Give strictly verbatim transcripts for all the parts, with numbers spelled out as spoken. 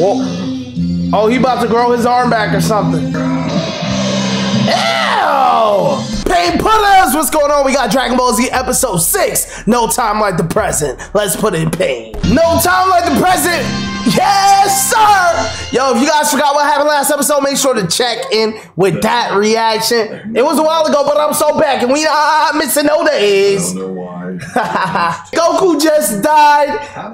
Whoa. Oh, he about to grow his arm back or something. Ew! Pain putters, what's going on? We got Dragon Ball Z episode six. No time like the present. Let's put in pain. No time like the present. Yes, sir. Yo, if you guys forgot what happened last episode, make sure to check in with that reaction. It was a while ago, but I'm so back, and we not missing no days. I don't know why. Goku just died,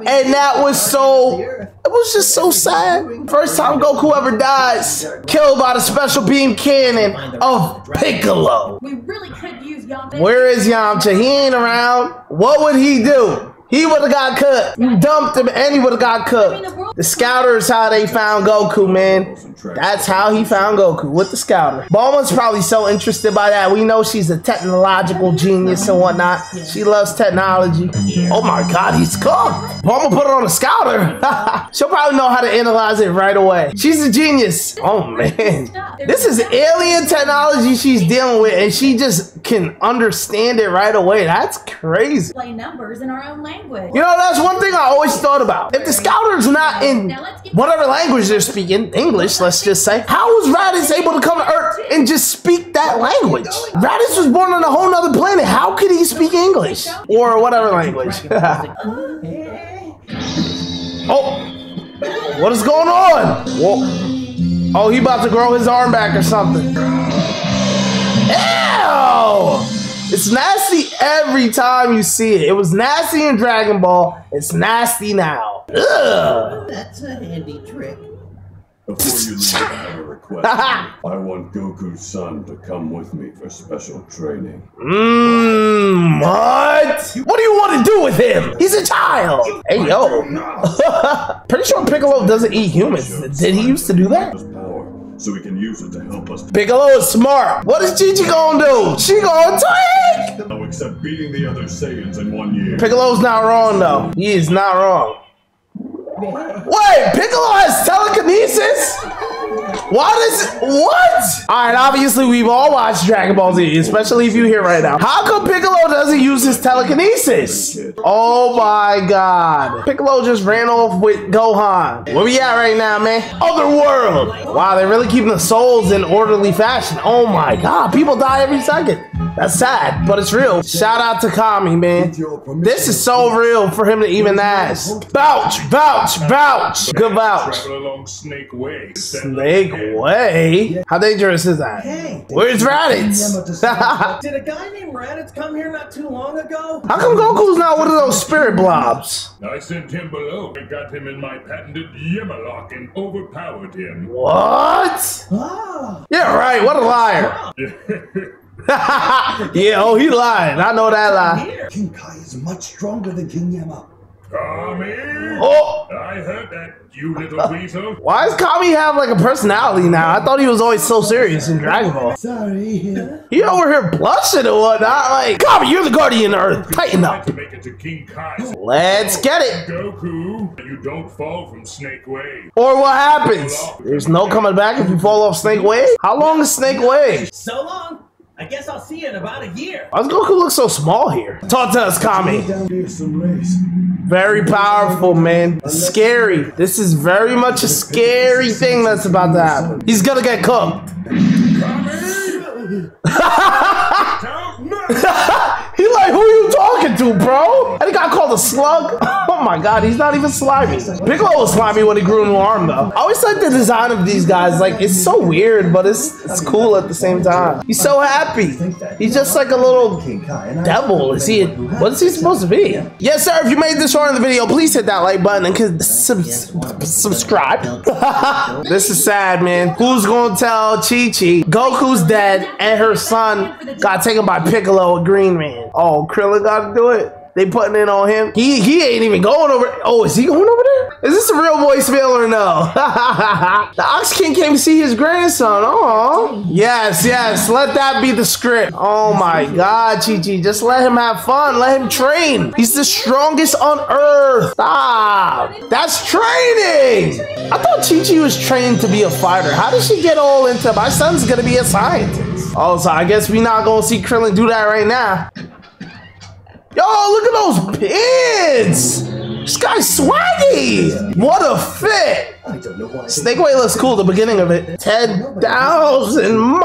and that was so. It was just so sad. First time Goku ever dies, killed by the special beam cannon of Piccolo. We really could use Yamcha. Where is Yamcha? He ain't around. What would he do? He would have got cooked. You dumped him and he would have got cooked. The Scouter is how they found Goku, man. That's how he found Goku, with the Scouter. Bulma's probably so interested by that. We know she's a technological genius and whatnot. She loves technology. Oh my God, he's cooked. Bulma put it on the Scouter. She'll probably know how to analyze it right away. She's a genius. Oh man. This is alien technology she's dealing with and she just can understand it right away. That's crazy. Play numbers in our own language. Language. You know, that's one thing I always thought about. If the Scouter's not in whatever language they're speaking, English, let's just say, how was Raditz able to come to Earth and just speak that language? Raditz was born on a whole nother planet. How could he speak English? Or whatever language. Oh, what is going on? Whoa. Oh, he about to grow his arm back or something. Ew! It's nasty every time you see it. It was nasty in Dragon Ball. It's nasty now. Ugh. That's a handy trick. Before you leave, I have a request. I want Goku's son to come with me for special training. Mmm, what? What do you want to do with him? He's a child. Hey, yo. Pretty sure Piccolo doesn't eat humans. Did he used to do that? So we can use it to help us. Piccolo is smart. What is Chi-Chi gonna do? She gonna take? No, except beating the other Saiyans in one year. Piccolo's not wrong though. He is not wrong. Wait, Piccolo has telekinesis? What is it? What? All right, obviously we've all watched Dragon Ball Z, especially if you're here right now. How come Piccolo doesn't use his telekinesis? Oh my God. Piccolo just ran off with Gohan. Where we at right now, man? Otherworld. Wow, they're really keeping the souls in orderly fashion. Oh my God, people die every second. That's sad, but it's real. Shout out to Kami, man. This is so real for him to even ask. Vouch, vouch, vouch. Good vouch. Travel along Snake Way. Snake Way? How dangerous is that? Hey, where's Raditz? Did a guy named Raditz come here not too long ago? How come Goku's not one of those spirit blobs? I sent him below. I got him in my patented Yemma lock and overpowered him. What? Oh. Yeah, right. What a liar. Yeah, oh, he lying. I know that lie. King Kai is much stronger than King Yemma. Kami! Oh! I heard that, you little weasel. Why does Kami have like a personality now? I thought he was always so serious in Dragon Ball. Sorry. He over here blushing and whatnot. Like, Kami, you're the guardian of Earth. Tighten up. To make it to King Kai's. Let's get it. Goku, you don't fall from Snake Way. Or what happens? There's no coming back if you fall off Snake Way? How long is Snake Way? So long. I guess I'll see you in about a year. Why does Goku look so small here? Talk to us, Kami. Very powerful, man. Scary. This is very much a scary thing that's about to happen. He's gonna get cooked. He like, who are you talking to, bro? And he got called a slug. Oh my God, he's not even slimy. Piccolo was slimy when he grew a new arm though. I always like the design of these guys. Like, it's so weird, but it's it's cool at the same time. He's so happy. He's just like a little devil. Is he? What is he supposed to be? Yes, sir. If you made this far in the video, please hit that like button and sub subscribe. This is sad, man. Who's gonna tell Chi-Chi Goku's dead and her son got taken by Piccolo, a green man? Oh, Krillin gotta do it. They putting it on him. He he ain't even going over. Oh, is he going over there? Is this a real voicemail or no? The Ox King came to see his grandson. Oh, yes, yes. Let that be the script. Oh my God, Chi-Chi. Just let him have fun. Let him train. He's the strongest on Earth. Stop. That's training. I thought Chi-Chi was trained to be a fighter. How did she get all into my son's gonna be a scientist? Oh, so I guess we not gonna see Krillin do that right now. Yo, look at those pins! This guy's swaggy! What a fit! I don't know why. Snake Way looks cool at the beginning of it. ten thousand miles?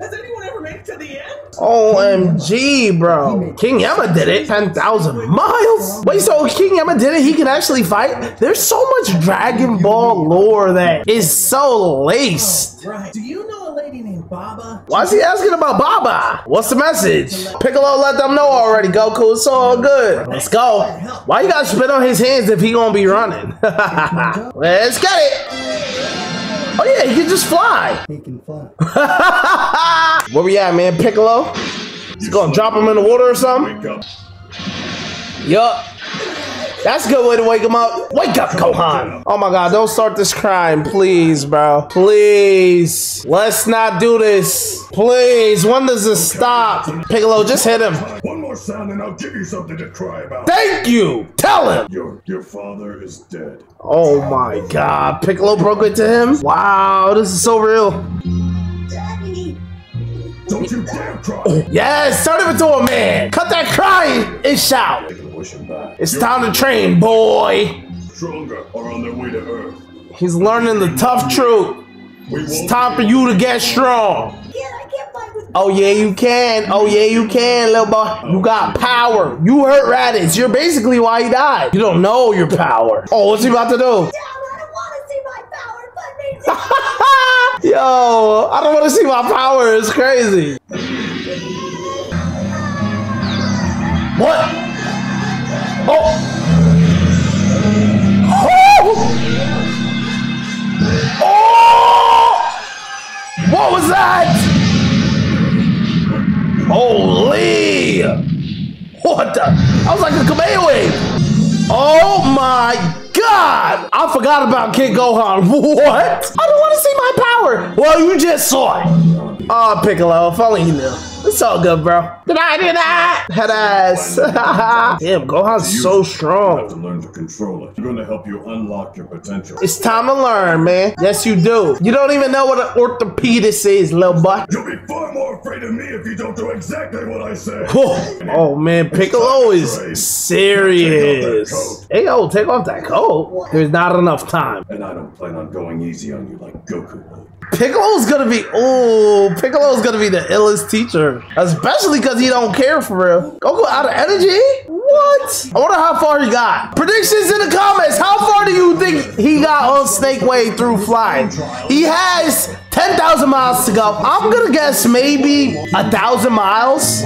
Has anyone ever made it to the end? O M G, bro. King Yemma did it. ten thousand miles? Wait, so King Yemma did it? He can actually fight? There's so much Dragon Ball lore that is so laced. Oh, right. Do you know a lady named Baba? Why is he asking about Baba? What's the message? Piccolo let them know already, Goku. It's all good. Let's go. Why you gotta spit on his hands if he gonna be running? Let's get it. Oh yeah, he can just fly. He can fly. Where we at, man? Piccolo? He's gonna drop him in the water or something? Yup. That's a good way to wake him up. Wake up, Gohan. Oh my God, don't start this crime, please, bro. Please. Let's not do this. Please, when does this stop? Piccolo, just hit him. One more sound and I'll give you something to cry about. Thank you. Tell him. Your, your father is dead. Oh my God, Piccolo broke it to him? Wow, this is so real. Daddy. Don't you dare cry. Yes, turn him into a man. Cut that crying and shout. It's time to train, boy. Stronger are on their way to Earth. He's learning the tough truth. It's time for you to get strong. Oh yeah, you can. Oh yeah, you can, little boy. You got power. You hurt Raditz. You're basically why he died. You don't know your power. Oh, what's he about to do? No, I don't want to see my power, but maybe. Yo, I don't want to see my power. It's crazy. What? Oh. Oh! Oh! What was that? Holy! What the? I was like a Kamehameha wave. Oh my God! I forgot about Kid Gohan. What? I don't want to see my power. Well, you just saw it. Oh, Piccolo, if only you knew. It's all good, bro. Did I do that? Headass. Damn, Gohan's so strong. You have to learn to control it. We're going to help you unlock your potential. It's time to learn, man. Yes, you do. You don't even know what an orthopedist is, little boy. You'll be far more afraid of me if you don't do exactly what I say. Oh, oh man, Piccolo is serious. Hey, yo, take off that coat. There's not enough time. And I don't plan on going easy on you like Goku. Piccolo's gonna be, oh, Piccolo's gonna be the illest teacher. Especially because he don't care for real. Goku out of energy? What? I wonder how far he got. Predictions in the comments. How far do you think he got on Snake Way through flying? He has ten thousand miles to go. I'm gonna guess maybe a thousand miles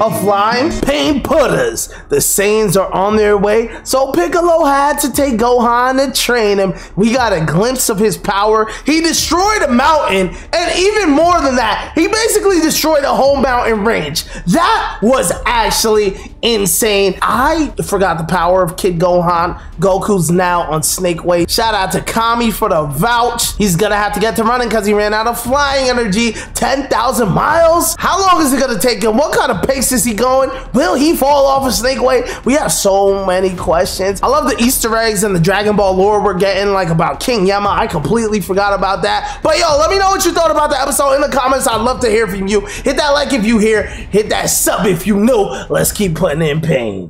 of flying. Pain putters. The Saiyans are on their way. So Piccolo had to take Gohan and train him. We got a glimpse of his power. He destroyed a mountain, and even more than that, he basically destroyed a whole mountain range. That was actually insane. I forgot the power of Kid Gohan. Goku's now on Snake Way. Shout out to Kami for the vouch. He's gonna have to get to running because he ran out of flying energy. ten thousand miles? How long is it gonna take him? What kind of pace is he going? Will he fall off of Snake Way? We have so many questions. I love the Easter eggs and the Dragon Ball lore we're getting, like about King Yemma. I completely forgot about that. But yo, let me know what you thought about the episode in the comments. I'd love to hear from you. Hit that like if you here. Hit that sub if you new. Let's keep putting in pain.